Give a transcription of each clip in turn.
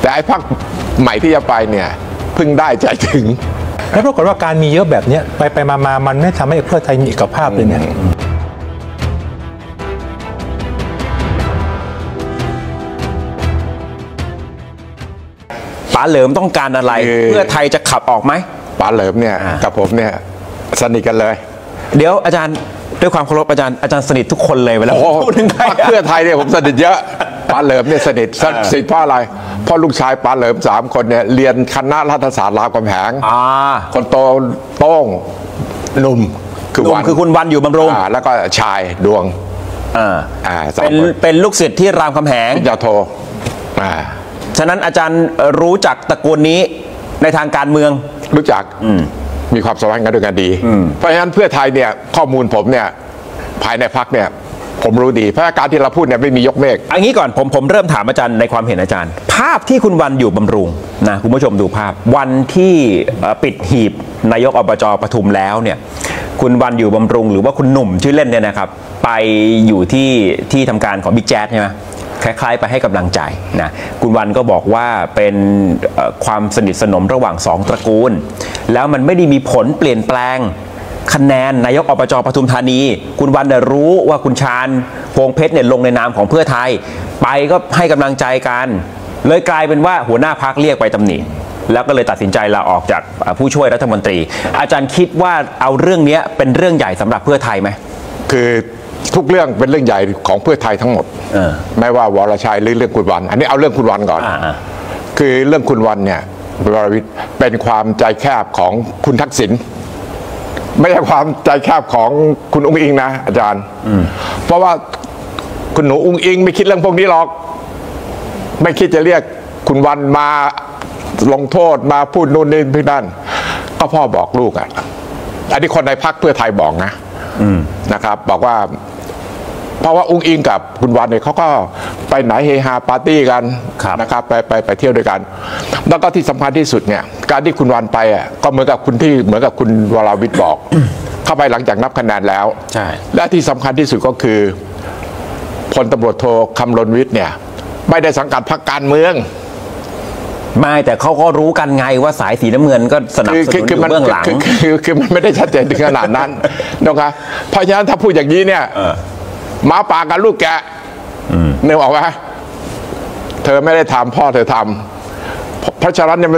แต่ไอ้พรรคใหม่ที่จะไปเนี่ยเพิ่งได้ใจถึงแล้วปรากฏว่าการมีเยอะแบบนี้ไปมามันไม่ทำให้เพื่อไทยมีเอกภาพเลยเนี่ยป๋าเหลิมต้องการอะไรเพื่อไทยจะขับออกไหมป๋าเหลิมเนี่ยกับผมเนี่ยสนิทกันเลยเดี๋ยวอาจารย์ด้วยความเคารพอาจารย์สนิททุกคนเลยเวลาพูดถึงพรรคเพื่อไทยเนี่ยผมสนิทเยอะป๋าเหลิมเนี่ยสนิทเพราะอะไรเพราะลูกชายป๋าเหลิม3คนเนี่ยเรียนคณะรัฐศาสตร์รามคำแหงคนโตโต้งหนุ่มคือคุณวันอยู่บำรุงแล้วก็ชายดวงเป็นลูกศิษย์ที่รามคำแหงจะโทรฉะนั้นอาจารย์รู้จักตระกูลนี้ในทางการเมืองรู้จักมีความสัมพันธ์กันด้วยกันดีเพราะฉะนั้นเพื่อไทยเนี่ยข้อมูลผมเนี่ยภายในพรรคเนี่ยผมรู้ดีเพราะการที่เราพูดเนี่ยไม่มียกเมฆอันนี้ก่อนผมเริ่มถามอาจารย์ในความเห็นอาจารย์ภาพที่คุณวันอยู่บำรุงนะคุณผู้ชมดูภาพวันที่ปิดหีบนายกอบจ.ปทุมแล้วเนี่ยคุณวันอยู่บำรุงหรือว่าคุณหนุ่มชื่อเล่นเนี่ยนะครับไปอยู่ที่ทำการของบิ๊กแจ๊ดใช่ไหมคล้ายๆไปให้กำลังใจนะคุณวันก็บอกว่าเป็นความสนิทสนมระหว่าง2ตระกูลแล้วมันไม่ได้มีผลเปลี่ยนแปลงคะแนนนายกอบจ.ปทุมธานีคุณวันรู้ว่าคุณชาญพงเพชรเนี่ยลงในนามของเพื่อไทยไปก็ให้กำลังใจกันเลยกลายเป็นว่าหัวหน้าพรรคเรียกไปตำหนิแล้วก็เลยตัดสินใจลาออกจากผู้ช่วยรัฐมนตรีอาจารย์คิดว่าเอาเรื่องนี้เป็นเรื่องใหญ่สำหรับเพื่อไทยไหมคือทุกเรื่องเป็นเรื่องใหญ่ของเพื่อไทยทั้งหมดไม่ว่าวรชัยหรือเรื่องคุณวันอันนี้เอาเรื่องคุณวันก่อนคือเรื่องคุณวันเนี่ยวรวิทย์เป็นความใจแคบของคุณทักษิณไม่ใช่ความใจแคบของคุณอุ้งอิงนะอาจารย์เพราะว่าคุณหนูอุ้งอิงไม่คิดเรื่องพวกนี้หรอกไม่คิดจะเรียกคุณวันมาลงโทษมาพูดนู่นนี่พี่นั่นก็พ่อบอกลูกอ่ะอันนี้คนในพรรคเพื่อไทยบอกนะนะครับบอกว่าเพราะว่าอุ้งอิงกับคุณวันเนี่ยเขาก็ไปไหนเฮฮาปาร์ตี้กันนะครับไปเที่ยวด้วยกันแล้วก็ที่สำคัญที่สุดเนี่ยการที่คุณวันไปอ่ะก็เหมือนกับคุณวราวิทย์บอก เข้าไปหลังจากนับคะแนนแล้วใช่และที่สำคัญที่สุดก็คือพลตำรวจโทคำรณวิทย์เนี่ยไม่ได้สังกัดพรรคการเมืองไม่แต่เขาก็รู้กันไงว่าสายสีน้ำเงินก็สนับสนุนอยู่เบื้องหลังคือมันไม่ได้ชัดเจนถึงขนาดนั้นนะครับเพราะฉะนั้นถ้าพูดอย่างนี้เนี่ยหมาป่ากับลูกแกะเนี่ยบอกว่าเธอไม่ได้ทำพ่อเธอทำเพราะฉะนั้นเนี่ย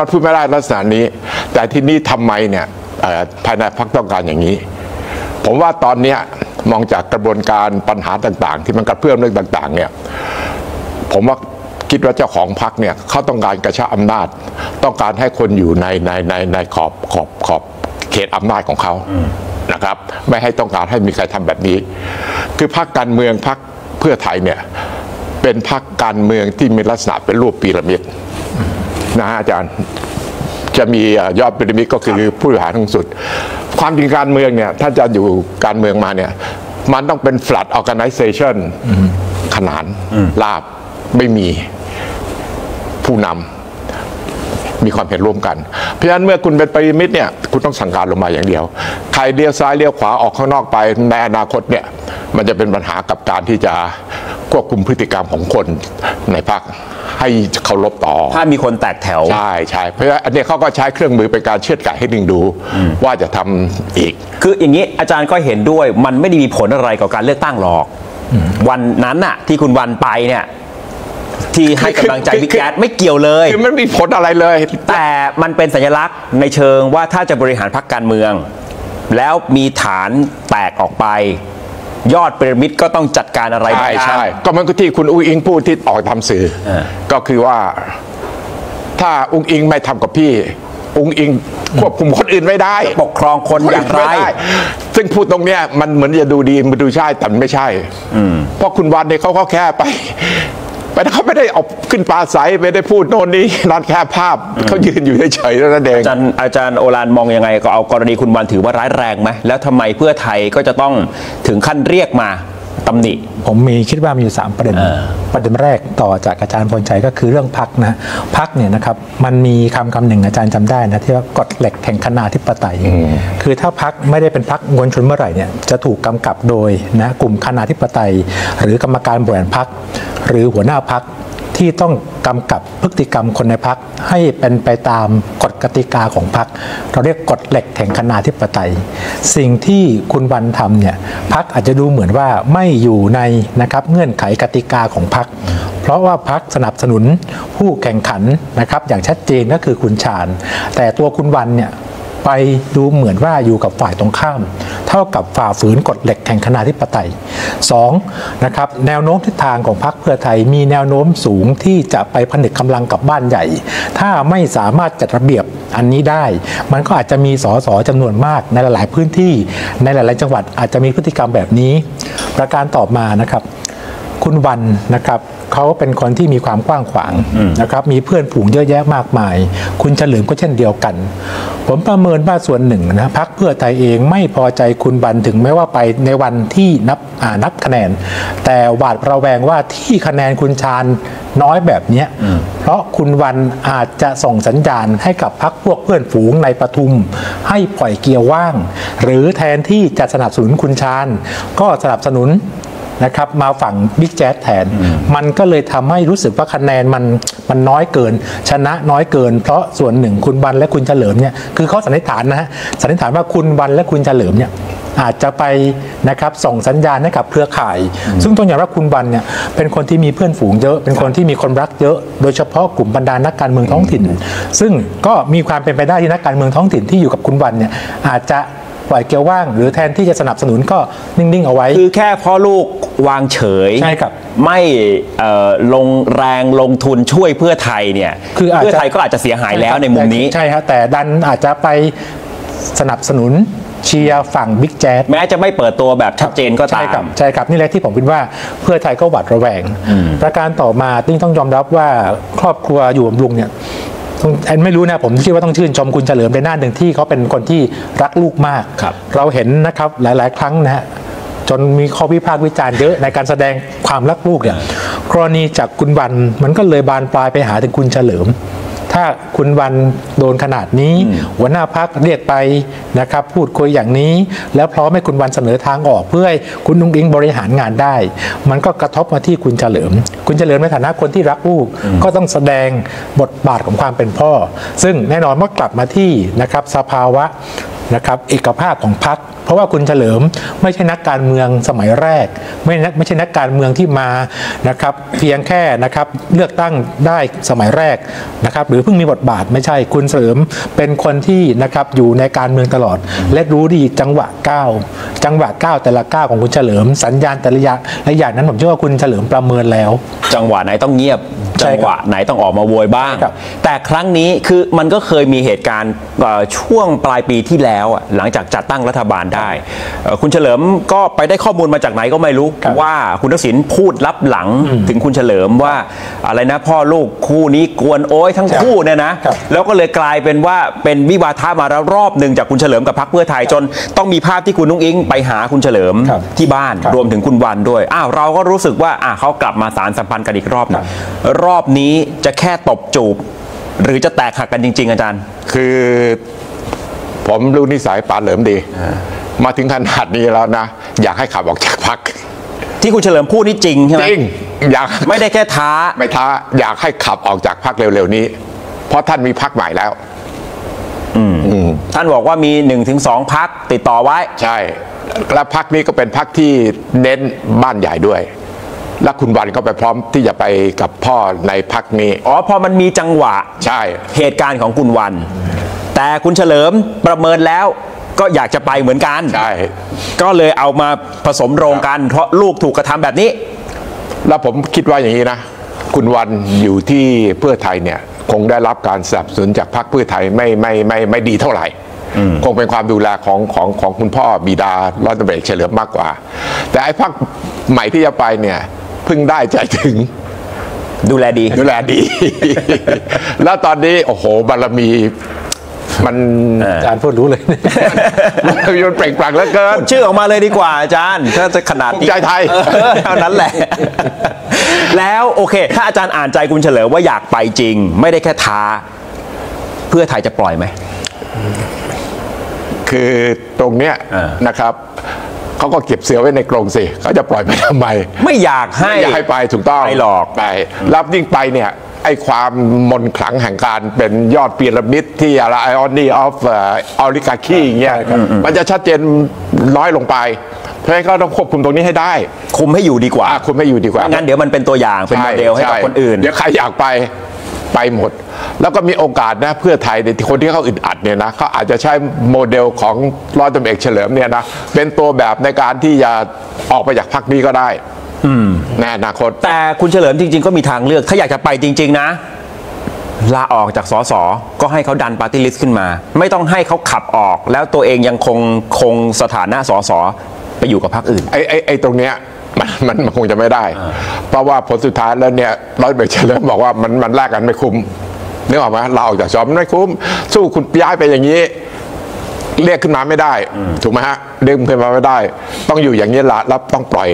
มันพูดไม่ได้ลักษณะนี้แต่ที่นี่ทำไมเนี่ยภายในพรรคต้องการอย่างนี้ผมว่าตอนเนี้ยมองจากกระบวนการปัญหาต่างๆที่มันกระเพื่อมเรื่องต่างๆเนี่ยผมว่าคิดว่าเจ้าของพรรคเนี่ยเขาต้องการกระชับอำนาจต้องการให้คนอยู่ในขอบเขตอำนาจของเขานะครับไม่ให้ต้องการให้มีใครทำแบบนี้คือพรรคการเมืองพรรคเพื่อไทยเนี่ยเป็นพรรคการเมืองที่มีลักษณะเป็นรูปพีระมิดนะฮะอาจารย์จะมียอดพีระมิดก็คือผู้บริหารสูงสุดความจริงการเมืองเนี่ยถ้าจะอยู่การเมืองมาเนี่ยมันต้องเป็น flat organization ขนานราบไม่มีผู้นำมีความเห็นร่วมกันเพราะฉะนั้นเมื่อคุณเป็นปริมิตเนี่ยคุณต้องสั่งการลงมาอย่างเดียวใครเลี้ยวซ้ายเลี้ยวขวาออกข้างนอกไปในอนาคตเนี่ยมันจะเป็นปัญหากับการที่จะควบคุมพฤติกรรมของคนในพรรคให้เคารพต่อถ้ามีคนแตกแถวใช่เพราะฉะนั้นอันนี้เขาก็ใช้เครื่องมือเป็นการเชือดไก่ให้ลิงดูว่าจะทำอีกคืออย่างนี้อาจารย์ก็เห็นด้วยมันไม่ได้มีผลอะไรกับการเลือกตั้งหรอกวันนั้นน่ะที่คุณวันไปเนี่ยที่ให้กำลังใจบิ๊กแจ๊ดไม่เกี่ยวเลยคือมันมีผลอะไรเลยแต่มันเป็นสัญลักษณ์ในเชิงว่าถ้าจะบริหารพรรคการเมืองแล้วมีฐานแตกออกไปยอดพีระมิดก็ต้องจัดการอะไรบ้างใช่ก็มันก็ที่คุณอุ้งอิงพูดที่ออกทำสื่อก็คือว่าถ้าอุ้งอิงไม่ทำกับพี่อุ้งอิงควบคุมคนอื่นไม่ได้ปกครองคนอย่างไรซึ่งพูดตรงเนี้ยมันเหมือนจะดูดีมันดูใช่แต่ไม่ใช่เพราะคุณวันเนี่ยเขาแค่ไปเขาไม่ได้ออกขึ้นปลาใสไม่ได้พูดโน่นนี่นั่นแค่ภาพเขายืนอยู่เฉยๆแล้วนั่นเองอาจารย์โอฬารมองยังไงก็เอากรณีคุณวันถือว่าร้ายแรงไหมแล้วทำไมเพื่อไทยก็จะต้องถึงขั้นเรียกมาตำหนิผมมีคิดว่ามีอยู่3ประเด็นประเด็นแรกต่อจากอาจารย์พลชัยก็คือเรื่องพรรคนะพรรคเนี่ยนะครับมันมีคำหนึ่งอาจารย์จำได้นะที่ว่ากฎเหล็กแห่งคณาธิปไตยคือถ้าพรรคไม่ได้เป็นพรรคมวลชนเมื่อไหร่เนี่ยจะถูกกำกับโดยนะกลุ่มคณาธิปไตยหรือกรรมการบริหารพรรคหรือหัวหน้าพรรค ที่ต้องกำกับพฤติกรรมคนในพรรคให้เป็นไปตามกฎกติกาของพรรคเราเรียกกฎเหล็กแห่งคณาธิปไตยสิ่งที่คุณวันทำเนี่ยพรรคอาจจะดูเหมือนว่าไม่อยู่ในนะครับเงื่อนไขกติกาของพรรคเพราะว่าพรรคสนับสนุนผู้แข่งขันนะครับอย่างชัดเจนก็คือคุณชาญแต่ตัวคุณวันเนี่ยไปดูเหมือนว่าอยู่กับฝ่ายตรงข้ามเท่ากับฝ่าฝืนกฎเหล็กแห่งคณาธิปไตย 2. นะครับแนวโน้มทิศทางของพรรคเพื่อไทยมีแนวโน้มสูงที่จะไปผนึกกำลังกับบ้านใหญ่ถ้าไม่สามารถจัดระเบียบอันนี้ได้มันก็อาจจะมีส.ส.จำนวนมากในหลายพื้นที่ในหลายจังหวัดอาจจะมีพฤติกรรมแบบนี้ประการต่อมานะครับคุณวันนะครับเขาเป็นคนที่มีความกว้างขวางนะครับมีเพื่อนฝูงเยอะแยะมากมายคุณเฉลิมก็เช่นเดียวกันผมประเมินว่าส่วนหนึ่งนะพรรคเพื่อไทยเองไม่พอใจคุณวันถึงแม้ว่าไปในวันที่นับคะแนนแต่หวาดระแวงว่าที่คะแนนคุณชาญน้อยแบบนี้เพราะคุณวันอาจจะส่งสัญญาณให้กับพรรคพวกเพื่อนฝูงในปทุมให้ปล่อยเกียร์ว่างหรือแทนที่จะสนับสนุนคุณชาญก็สนับสนุนนะครับมาฝั่งบิ๊กแจ๊สแทนมันก็เลยทำให้รู้สึกว่าคะแนนมันน้อยเกินชนะน้อยเกินเพราะส่วนหนึ่งคุณวันและคุณเฉลิมเนี่ยคือเขาสันนิษฐานนะฮะสันนิษฐานว่าคุณวันและคุณเฉลิมเนี่ยอาจจะไปนะครับส่งสัญญาณให้กับเครือข่ายซึ่งต้องยอมรับคุณวันเนี่ยเป็นคนที่มีเพื่อนฝูงเยอะเป็นคนที่มีคนรักเยอะโดยเฉพาะกลุ่มบรรดานักการเมืองท้องถิ่นซึ่งก็มีความเป็นไปได้ที่นักการเมืองท้องถิ่นที่อยู่กับคุณวันเนี่ยอาจจะปล่อยเกียร์ว่างหรือแทนที่จะสนับสนุนก็นิ่งๆเอาไว้คือแค่พ่อลูกวางเฉยใช่ครับไม่ลงแรงลงทุนช่วยเพื่อไทยเนี่ยคือเพื่อไทยก็อาจจะเสียหายแล้วในมุมนี้ใช่ครับแต่ดันอาจจะไปสนับสนุนเชียร์ฝั่งบิ๊กแจ๊สแม้จะไม่เปิดตัวแบบชัดเจนก็ตามใช่ครับนี่แหละที่ผมคิดว่าเพื่อไทยก็หวาดระแวงประการต่อมาต้องยอมรับว่าครอบครัวอยู่บำรุงเนี่ยแอนไม่รู้นะผมคิดว่าต้องชื่นชมคุณเฉลิมในหน้าหนึ่งที่เขาเป็นคนที่รักลูกมากเราเห็นนะครับหลายๆครั้งนะฮะจนมีข้อวิพากษ์วิจารณ์เยอะในการแสดงความรักลูกเนี่ยกรณีจากคุณวันมันก็เลยบานปลายไปหาถึงคุณเฉลิมถ้าคุณวันโดนขนาดนี้หัวหน้าพรรคเรียกไปนะครับพูดคุยอย่างนี้แล้วพร้อมให้คุณวันเสนอทางออกเพื่อให้คุณนุ้งอิงบริหารงานได้มันก็กระทบมาที่คุณเฉลิมในฐานะคนที่รักลูกก็ต้องแสดงบทบาทของความเป็นพ่อซึ่งแน่นอนเมื่อกลับมาที่นะครับสภาวะนะครับเอกภาพของพรรคเพราะว่าคุณเฉลิมไม่ใช่นักการเมืองสมัยแรกไม่ใช่นักการเมืองที่มานะครับเพียงแค่นะครับเลือกตั้งได้สมัยแรกนะครับหรือเพิ่งมีบทบาทไม่ใช่คุณเฉลิมเป็นคนที่นะครับอยู่ในการเมืองตลอดและรู้ดีจังหวะก้าวแต่ละก้าวของคุณเฉลิมสัญญาณแต่ละอย่างนั้นผมเชื่อว่าคุณเฉลิมประเมินแล้วจังหวะไหนต้องเงียบจังหวะไหนต้องออกมาโวยบ้างแต่ครั้งนี้คือมันก็เคยมีเหตุการณ์ช่วงปลายปีที่แล้วหลังจากจัดตั้งรัฐบาลได้คุณเฉลิมก็ไปได้ข้อมูลมาจากไหนก็ไม่รู้ว่าคุณทักษิณพูดลับหลังถึงคุณเฉลิมว่าอะไรนะพ่อลูกคู่นี้กวนโอ้ยทั้งคู่เนี่ยนะแล้วก็เลยกลายเป็นว่าเป็นวิวาทะมาแล้วรอบหนึ่งจากคุณเฉลิมกับพรรคเพื่อไทยจนต้องมีภาพที่คุณนุ้งอิงไปหาคุณเฉลิมที่บ้านรวมถึงคุณวันด้วยอ้าวเราก็รู้สึกว่าเขากลับมาสารสัมพันธ์กันอีกรอบนะรอบนี้จะแค่ตบจูบหรือจะแตกหักกันจริงๆอาจารย์คือผมรู้นิสัยปาเหลิมดีมาถึงขนาดนี้แล้วนะอยากให้ขับออกจากพรรคที่คุณเฉลิมพูดนี่จริงใช่ไหมจริงอยากไม่ได้แค่ท้าอยากให้ขับออกจากพรรคเร็วๆนี้เพราะท่านมีพรรคใหม่แล้วท่านบอกว่ามี 1-2 พรรคติดต่อไว้ใช่และพรรคนี้ก็เป็นพรรคที่เน้นบ้านใหญ่ด้วยและคุณวันก็ไปพร้อมที่จะไปกับพ่อในพรรคนี้อ๋อพอมันมีจังหวะใช่เหตุการณ์ของคุณวันแต่คุณเฉลิมประเมินแล้วก็อยากจะไปเหมือนกันใช่ก็เลยเอามาผสมโรงกันเพราะลูกถูกกระทำแบบนี้แล้วผมคิดว่าอย่างนี้นะคุณวันอยู่ที่เพื่อไทยเนี่ยคงได้รับการสนับสนุนจากพรรคเพื่อไทยไม่ดีเท่าไหร่คงเป็นความดูแลของคุณพ่อบิดาร้อยตำรวจเอกเฉลิมมากกว่าแต่ไอ้พรรคใหม่ที่จะไปเนี่ยเพิ่งได้ใจถึงดูแลดีแล้วตอนนี้โอ้โหบารมีมันอาจารย์พูดรู้เลยโยนเปล่งปลั่งแล้วเกินชื่อออกมาเลยดีกว่าอาจารย์ถ้าจะขนาดใจไทยเท่านั้นแหละแล้วโอเคถ้าอาจารย์อ่านใจคุณเฉลิมว่าอยากไปจริงไม่ได้แค่ท้าเพื่อไทยจะปล่อยไหมคือตรงเนี้ยนะครับ เขาก็เก็บเสือไว้ในกรงสิเขาจะปล่อยไปทำไมไม่อยากให้ไปถูกต้องไปหลอกไปรับยิ่งไปเนี่ยไอ้ความมนขลังแห่งการเป็นยอดพีระมิดที่อะไรออนนี่ออฟออริกาคีอย่างเงี้ยมันจะชัดเจนน้อยลงไปเพราะงั้นก็ต้องควบคุมตรงนี้ให้ได้คุมให้อยู่ดีกว่าคุมให้อยู่ดีกว่างั้นเดี๋ยวมันเป็นตัวอย่างเป็นโมเดลให้กับคนอื่นเดี๋ยวใครอยากไปหมดแล้วก็มีโอกาสนะเพื่อไทยเนี่ยคนที่เขาอึดอัดเนี่ยนะเขาอาจจะใช้โมเดลของร้อยตำรวจเอกเฉลิมเนี่ยนะเป็นตัวแบบในการที่จะออกไปจากพรรคนี้ก็ได้ในอนาคตแต่คุณเฉลิมจริงๆก็มีทางเลือกถ้าอยากจะไปจริงๆนะลาออกจากสสก็ให้เขาดันปาร์ตี้ลิสต์ขึ้นมาไม่ต้องให้เขาขับออกแล้วตัวเองยังคงสถานะสสไปอยู่กับพรรคอื่นไอ้ตรงเนี้ยมันคงจะไม่ได้เพราะว่าผลสุดท้ายแล้วเนี่ยร้อยเบรเฉลิมบอกว่ามันแลกกันไม่คุ้มนึกออกไหมลาออกจากสสไม่คุ้มสู้คุณย้ายไปอย่างนี้เรียกขึ้นมาไม่ได้ถูกไหมฮะเรียกขึ้นมาไม่ได้ต้องอยู่อย่างนี้ละแล้วต้องปล่อย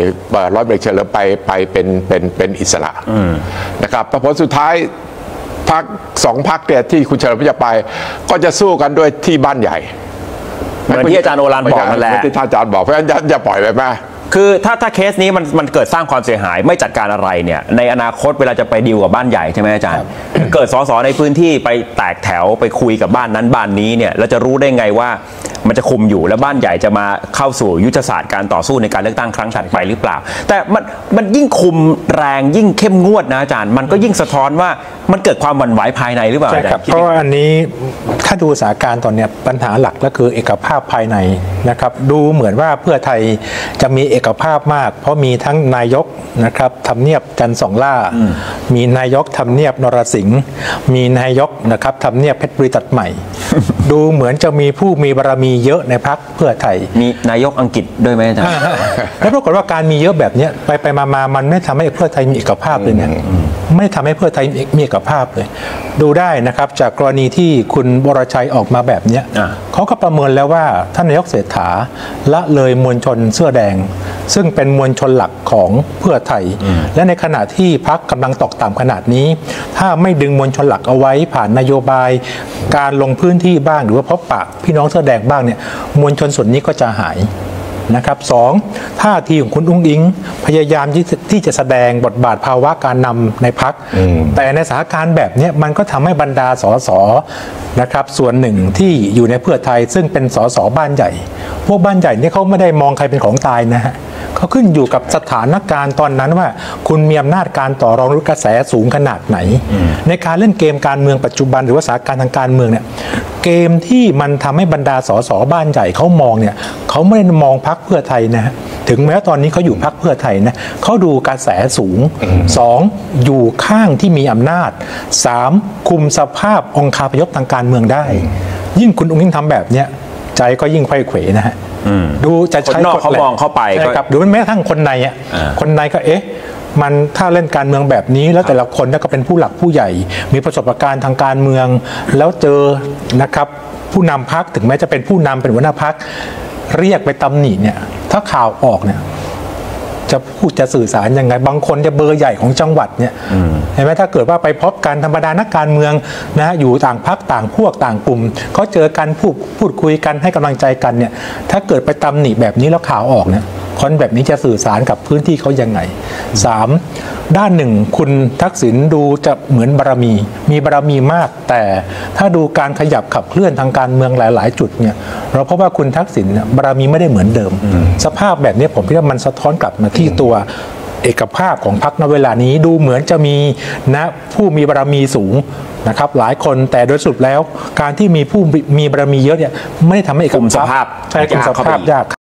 ร้อยเบรกเฉลิมไปเป็นอิสระนะครับแต่ผลสุดท้ายพรรคสองพรรคเนี่ยที่คุณเฉลิมจะไปก็จะสู้กันด้วยที่บ้านใหญ่เหมือนที่อาจารย์โอฬารบอกนั่นแหละที่ท่านอาจารย์บอกเพราะฉะนั้นจะปล่อยไปไหมคือถ้าเคสนี้มันเกิดสร้างความเสียหายไม่จัดการอะไรเนี่ยในอนาคตเวลาจะไปดีลกับบ้านใหญ่ใช่ไหมอาจารย์เกิดสสในพื้นที่ไปแตกแถวไปคุยกับบ้านนั้นบ้านนี้เนี่ยเราจะรู้ได้ไงว่ามันจะคุมอยู่และบ้านใหญ่จะมาเข้าสู่ยุทธศาสตร์การต่อสู้ในการเลือกตั้งครั้งถัดไปหรือเปล่าแต่มันยิ่งคุมแรงยิ่งเข้มงวดนะอาจารย์มันก็ยิ่งสะท้อนว่ามันเกิดความหวั่นไหวภายในหรือเปล่าใช่ครับเพราะว่าอันนี้ถ้าดูสถานการณ์ตอนนี้ปัญหาหลักก็คือเอกภาพภายในนะครับดูเหมือนว่าเพื่อไทยจะมีเอกภาพมากเพราะมีทั้งนายกนะครับทำเนียบจันทร์สองล่ามีนายกทำเนียบนรสิงห์มีนายกนะครับทำเนียบเพชรบุรีตัดใหม่ ดูเหมือนจะมีผู้มีบารมีเยอะในพรรคเพื่อไทยมีนายกอังกฤษด้วยไหมอาจารย์ แล้วปรากฏว่าการมีเยอะแบบนี้ไปมามันไม่ทำให้เพื่อไทยมีเอกภาพเลยเนี่ยไม่ทำให้เพื่อไทยมีเอกภาพเลยดูได้นะครับจากกรณีที่คุณวรชัยออกมาแบบนี้เขาก็ประเมินแล้วว่าท่านนายกเศรษฐาละเลยมวลชนเสื้อแดงซึ่งเป็นมวลชนหลักของเพื่อไทยและในขณะที่พรรคกำลังตกต่ำขนาดนี้ถ้าไม่ดึงมวลชนหลักเอาไว้ผ่านนโยบายการลงพื้นที่บ้างหรือว่าพบปะพี่น้องเสื้อแดงบ้างเนี่ยมวลชนส่วนนี้ก็จะหายนะครับสองท่าทีของคุณอุ้งอิงพยายามที่จะแสดงบทบาทภาวะการนำในพรรคแต่ในสถานการณ์แบบนี้มันก็ทำให้บรรดาสสนะครับส่วนหนึ่งที่อยู่ในเพื่อไทยซึ่งเป็นสสบ้านใหญ่พวกบ้านใหญ่เนี่ยเขาไม่ได้มองใครเป็นของตายนะฮะเขาขึ้นอยู่กับสถานการณ์ตอนนั้นว่าคุณมีอำนาจการต่อรองกระแสสูงขนาดไหนในการเล่นเกมการเมืองปัจจุบันหรือว่าสถานการณ์ทางการเมืองเนี่ยเกมที่มันทำให้บรรดาสสบ้านใหญ่เขามองเนี่ยเขาไม่ได้มองพรรคเพื่อไทยนะฮะถึงแม้ตอนนี้เขาอยู่พรรคเพื่อไทยนะเขาดูกระแสสูง 2. อยู่ข้างที่มีอำนาจ 3. คุมสภาพองคาพยพทางการเมืองได้ยิ่งคุณอุ้งอิ๊งทำแบบเนี้ยใจก็ยิ่งไขว่เขวนะฮะดูจะใช้คนนอกเขามองเข้าไปใช่ครับดูแม้กระทั่งคนในอ่ะคนในก็เอ๊ะมันถ้าเล่นการเมืองแบบนี้แล้วแต่ละคนก็เป็นผู้หลักผู้ใหญ่มีประสบการณ์ทางการเมืองแล้วเจอนะครับผู้นำพรรคถึงแม้จะเป็นผู้นำเป็นหัวหน้าพรรคเรียกไปตำหนิเนี่ยถ้าข่าวออกเนี่ยจะพูดจะสื่อสารยังไงบางคนจะเบอร์ใหญ่ของจังหวัดเนี่ยเห็นไหมถ้าเกิดว่าไปพบกันธรรมดานักการเมืองนะอยู่ต่างพรรคต่างพวกต่างกลุ่มเขาเจอกันพูดคุยกันให้กำลังใจกันเนี่ยถ้าเกิดไปตำหนิแบบนี้แล้วข่าวออกเนี่ยคนแบบนี้จะสื่อสารกับพื้นที่เขายังไง 3. ด้านหนึ่งคุณทักษิณดูจะเหมือนบารมีมีบารมีมากแต่ถ้าดูการขยับขับเคลื่อนทางการเมืองหลายๆจุดเนี่ยเราพบว่าคุณทักษิณบารมีไม่ได้เหมือนเดิมสภาพแบบนี้ผมคิดว่ามันสะท้อนกลับมาที่ตัวเอกภาพของพรรคณเวลานี้ดูเหมือนจะมีนะผู้มีบารมีสูงนะครับหลายคนแต่โดยสรุปแล้วการที่มีผู้มีบารมีเยอะเนี่ยไม่ได้ทำให้เอกภาพใช่กลุ่มสภาพยาก